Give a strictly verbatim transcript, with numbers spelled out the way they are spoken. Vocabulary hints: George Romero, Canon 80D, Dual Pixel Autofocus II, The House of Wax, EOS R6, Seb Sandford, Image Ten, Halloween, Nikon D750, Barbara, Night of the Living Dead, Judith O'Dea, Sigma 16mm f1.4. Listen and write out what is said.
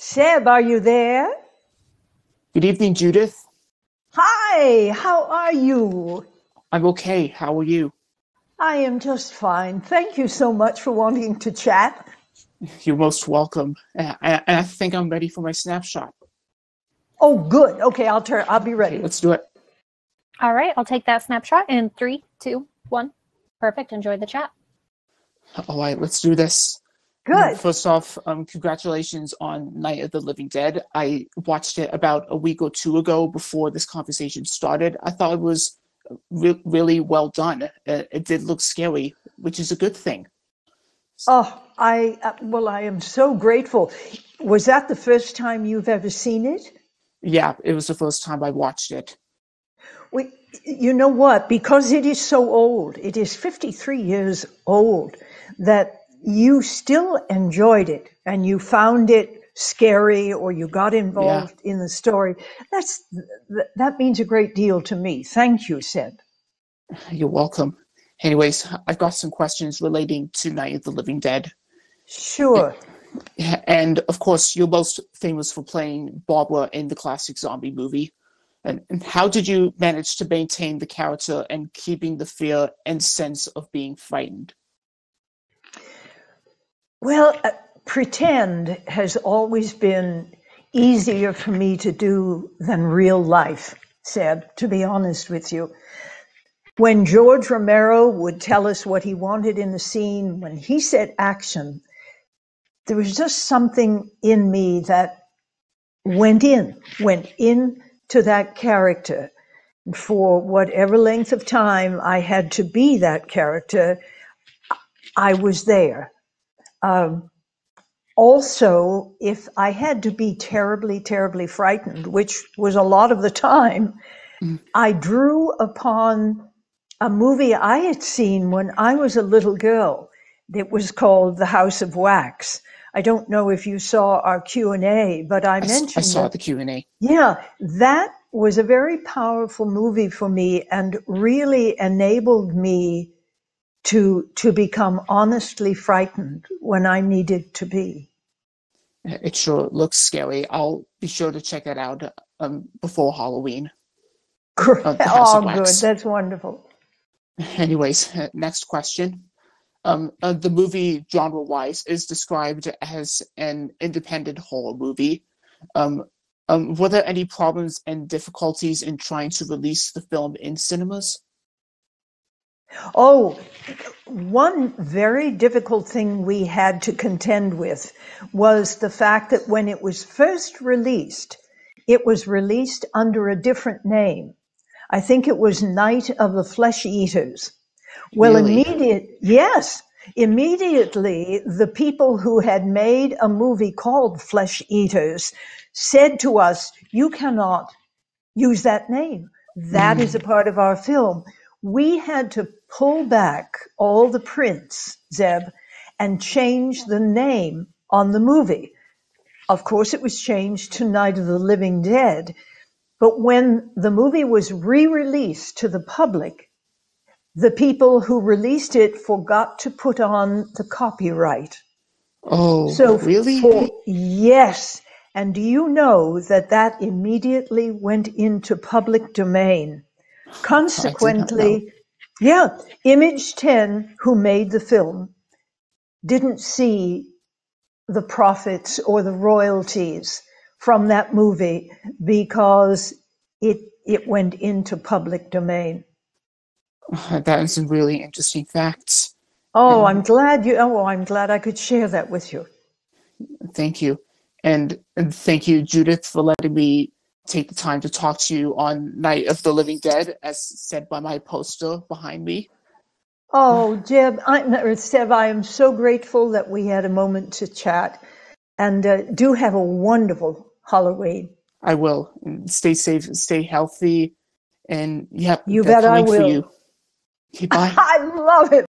Seb, are you there? Good evening, Judith. Hi, how are you? I'm okay. How are you? I am just fine. Thank you so much for wanting to chat. You're most welcome. I, I think I'm ready for my snapshot. Oh, good. Okay, I'll turn. I'll be ready. Okay, let's do it. All right, I'll take that snapshot in three, two, one. Perfect. Enjoy the chat. All right, let's do this. Good. First off, um, congratulations on Night of the Living Dead. I watched it about a week or two ago before this conversation started. I thought it was re really well done. Uh, it did look scary, which is a good thing. Oh, I uh, well, I am so grateful. Was that the first time you've ever seen it? Yeah, it was the first time I watched it. We, you know what? Because it is so old, it is fifty-three years old, that you still enjoyed it and you found it scary or you got involved yeah. in the story. That's, th that means a great deal to me. Thank you, Seb. You're welcome. Anyways, I've got some questions relating to Night of the Living Dead. Sure. And, and of course, you're most famous for playing Barbara in the classic zombie movie. And, and how did you manage to maintain the character and keeping the fear and sense of being frightened? Well, uh, pretend has always been easier for me to do than real life, Seb, to be honest with you. When George Romero would tell us what he wanted in the scene, when he said action, there was just something in me that went in, went in to that character. For whatever length of time I had to be that character, I was there. Um, also, if I had to be terribly, terribly frightened, which was a lot of the time, mm. I drew upon a movie I had seen when I was a little girl. It was called The House of Wax. I don't know if you saw our Q and A, but I, I mentioned I saw that, the Q and A. Yeah, that was a very powerful movie for me and really enabled me to to become honestly frightened when I needed to be. It sure looks scary. I'll be sure to check it out um, before Halloween. Great. Uh, oh, good. That's wonderful. Anyways, next question. Um, uh, the movie, genre-wise, is described as an independent horror movie. Um, um, were there any problems and difficulties in trying to release the film in cinemas? Oh, one very difficult thing we had to contend with was the fact that when it was first released, it was released under a different name. I think it was Night of the Flesh Eaters. Well, really? immediate, yes, immediately the people who had made a movie called Flesh Eaters said to us, you cannot use that name. That mm. is a part of our film. We had to pull back all the prints, Zeb, and change the name on the movie. Of course, it was changed to Night of the Living Dead. But when the movie was re-released to the public, the people who released it forgot to put on the copyright. Oh, so really? For, yes. And do you know that that immediately went into public domain? Consequently, yeah, Image Ten, who made the film, didn't see the profits or the royalties from that movie because it it went into public domain. Oh, that is some really interesting facts. Oh, and I'm glad you. Oh, I'm glad I could share that with you. Thank you, and, and thank you, Judith, for letting me take the time to talk to you on Night of the Living Dead, as said by my poster behind me. Oh, Jeb, I, Seb, I am so grateful that we had a moment to chat, and uh, do have a wonderful Halloween. I will. Stay safe, stay healthy, and yep, you bet I will. You. Okay, bye. I love it.